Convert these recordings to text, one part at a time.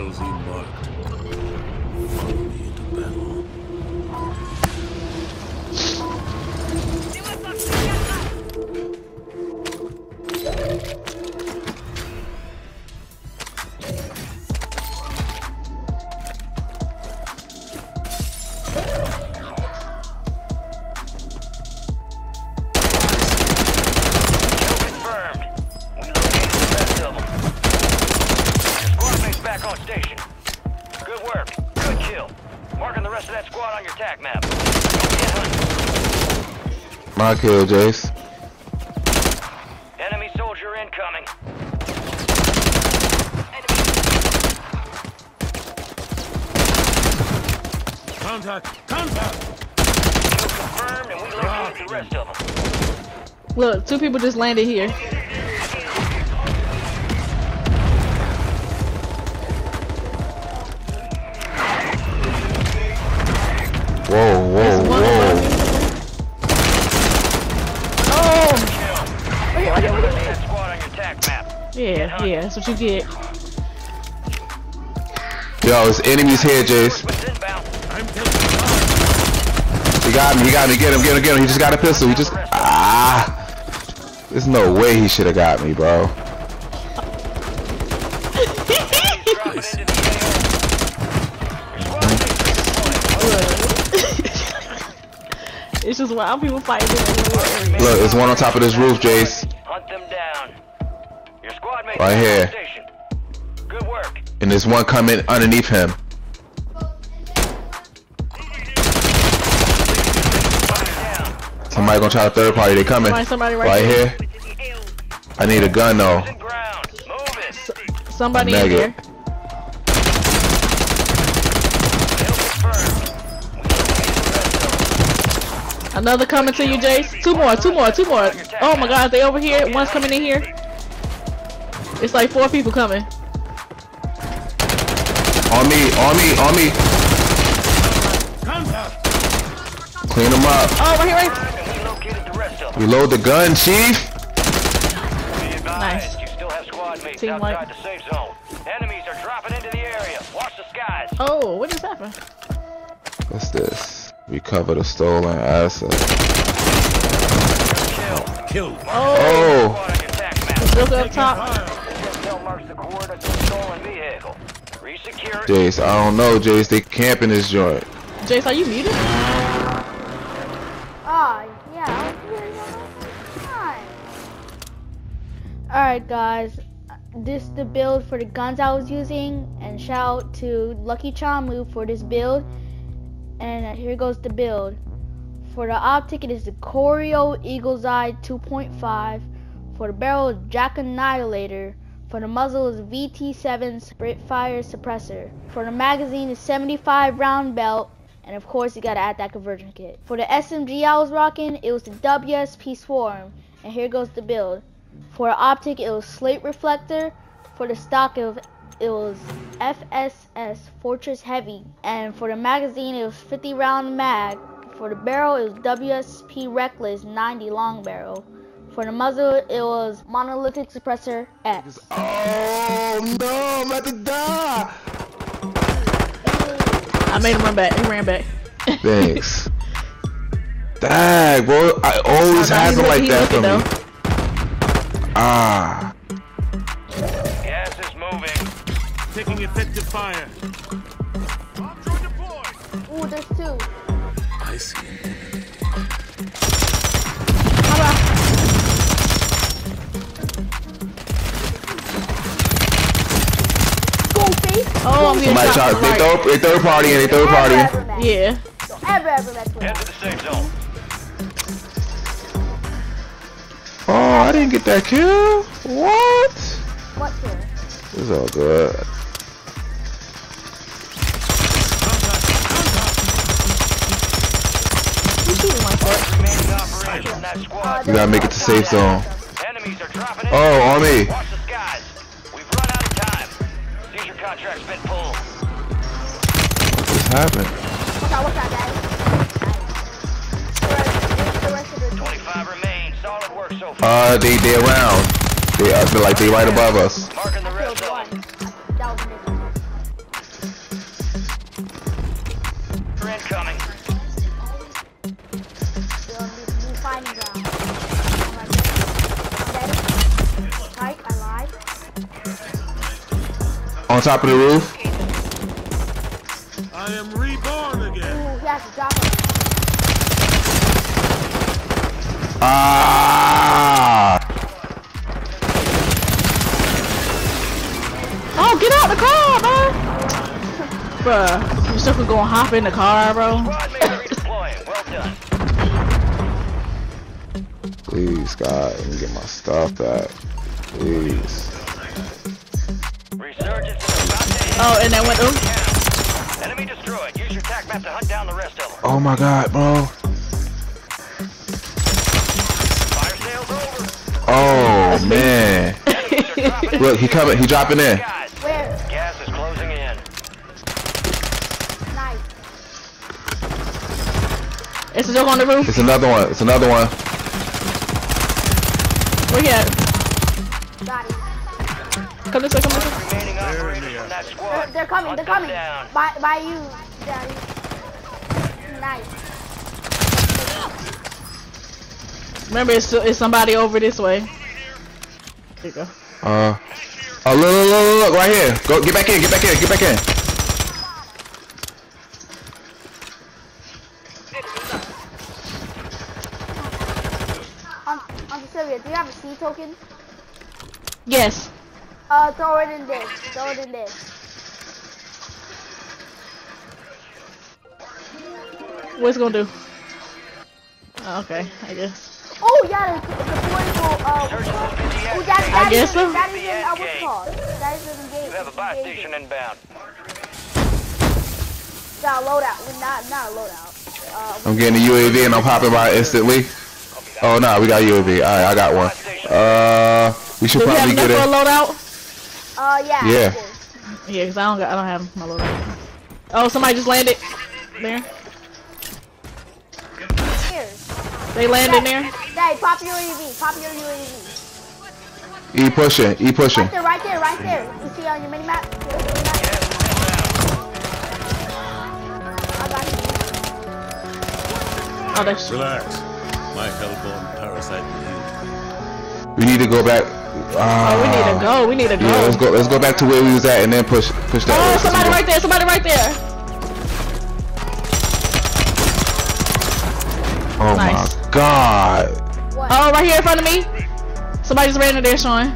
LZ marked. Follow me into battle. My kill, Jace. Enemy soldier incoming. Enemy. Contact! Contact! Kill confirmed, and we located the rest of them. Look, two people just landed here. Whoa, whoa, whoa. Yeah, yeah, that's what you get. Yo, it's enemies here, Jace. He got me, get him. He just got a pistol, he just... Ah! There's no way he should've got me, bro. It's just wild people fighting. Look, there's one on top of this roof, Jace. Hunt them down. Your squad mate right here. Good work. And there's one coming underneath him. Somebody gonna try to third party. They coming. Somebody right here. I need a gun though. Somebody in here. Another coming to you, Jace. Two more. Oh my God, they over here. One's coming in here. It's like four people coming. On me. Clean them up. Oh, right here. Reload the gun, chief. Nice. You still have squad mates outside the safe zone. Enemies are dropping into the area. Watch the skies. Oh, what just happened? What's this? Recover the stolen asset. Kill. Oh. Look up top. Jace, I don't know, Jace. They camping this joint. Jace, are you muted? Ah, yeah. I was here the whole time. All right, guys. This is the build for the guns I was using, and shout out to Lucky Chamu for this build. And here goes the build. For the optic, it is the Pulemyot Eagle's Eye 2.5. For the barrel, Jack Annihilator. For the muzzle is VT-7 Sprint Fire suppressor. For the magazine is 75 round belt, and of course you gotta add that conversion kit. For the SMG I was rocking, it was the WSP Swarm, and here goes the build. For the optic, it was Slate Reflector. For the stock, it was FSS Fortress Heavy, and for the magazine, it was 50 round mag. For the barrel, it was WSP Reckless 90 long barrel. For the muzzle, it was monolithic suppressor X. Oh no, I'm about to die! I made him run back. He ran back. Thanks. Dang, bro, I always have it like that for me. Ah. Gas is moving. Taking effective fire. Ooh, there's two. I see. Oh, I'm somebody shot. They third party and they third party. Yeah. Don't ever mess with. Head to the safe zone. Oh, I didn't get that kill. What? What kill? This is all good. You gotta make it to safe zone. Oh, on me. Contract's been pulled. What's happened? What's out, guys? The rest of the 25 remain. Solid work so far. They around. They, I feel like they right above us. Marking the rest of them. on top of the roof. I am reborn again. Ah! Oh, get out the car, bro! Bruh, you sucker gonna hop in the car, bro. Please, God, let me get my stuff back. Please. Oh, and that went ooh. Enemy destroyed. Use your tac map to hunt down the rest of them. Oh my God, bro. Oh man! Look, he coming. He dropping in. Where? Gas is closing in. Nice. It's still on the roof. It's another one. It's another one. Where he at? Come this way. Come this way. They're coming. They're coming. By you, Daddy. Nice. Remember, it's somebody over this way. There you go. Oh, look, look, look, look, right here. Go, get back in, get back in, get back in. Sylvia, do you have a C token? Yes. Throw it in there. Throw it in there. What's it gonna do? Oh, okay, I guess. Oh yeah, the portable, that is in our car. That is in the game. You have a buy station inbound. Got loadout. We're not loadout. I'm getting a UAV and I'm popping by instantly. Oh no, we got UAV. Alright, I got one. We should probably get it. Do we have enough for a loadout? Yeah. Yeah. Yeah, cause I don't have my loadout. Oh, somebody just landed there. They landed there. Dad, pop your UAV. Pop your UAV. E pushing. E pushing. Right there. Right there. Right there. You see on your mini map. I got you. Oh, that's. Relax. My hellborn parasite. We need to go back. Oh, we need to go. We need to go. Yeah, let's go. Let's go back to where we was at and then push that. Oh, somebody right there. Somebody right there. Oh nice. My God! What? Oh, right here in front of me. Somebody just ran in there, Sean.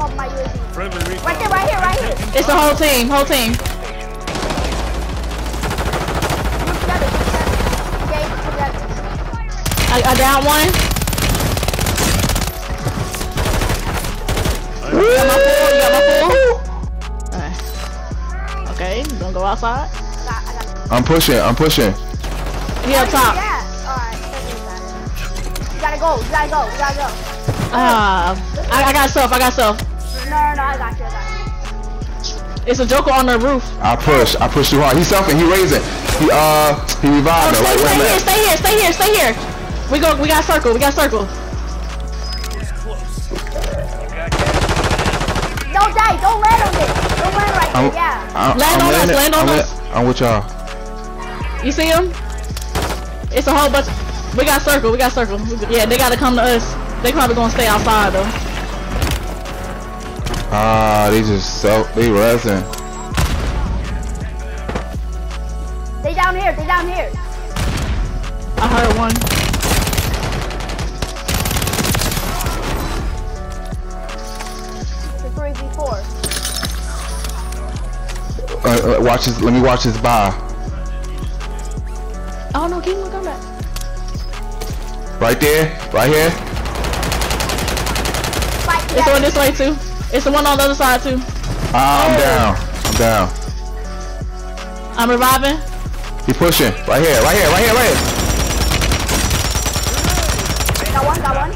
Oh my UAV. Right there, right here, right here. It's the whole team, whole team. I downed one. You got my full. You got my full. Alright. Okay, you gonna go outside? I'm pushing. I'm pushing. He up top. Yeah. You gotta go. I got self, No, I got you. It's a joker on the roof. I push too hard. He's selfing, he raising. He revived me. Right here, stay here. We got circle. Don't die, don't land on this. Don't land right here, yeah. Land on us. I'm with y'all. You see him? It's a whole bunch. We got circle. Yeah, they gotta come to us. They probably gonna stay outside though. They resin. They down here. I heard one. It's a 3v4. Watch this. Let me watch this bar. Oh no, keep him coming. Right there, right here. It's on this way too. It's the one on the other side too. I'm down. I'm reviving. He pushing. Right here. Got one.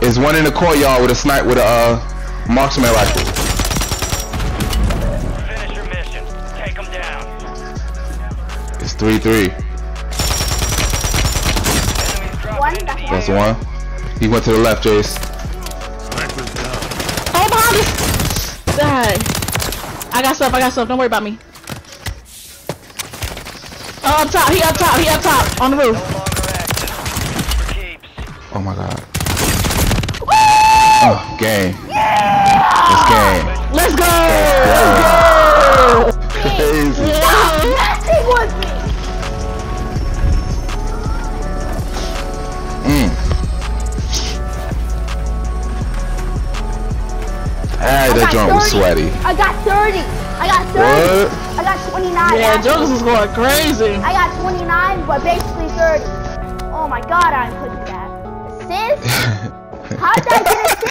There's one in the courtyard with a snipe with a marksman rifle. Finish your mission. Take him down. It's 3-3. That's one. He went to the left, Jace. Oh, behind us! God. I got stuff. Don't worry about me. Oh, He up top. On the roof. Oh my God. Woo! Oh, game. Yeah! It's game. Let's go! Let's go! Crazy. Stop messing with me! Hey, that drum was sweaty. I got 30. I got 30. What? I got 29. Yeah, Jones is going crazy. I got 29, but basically 30. Oh my god, I couldn't do that. Assist? How'd I get assist?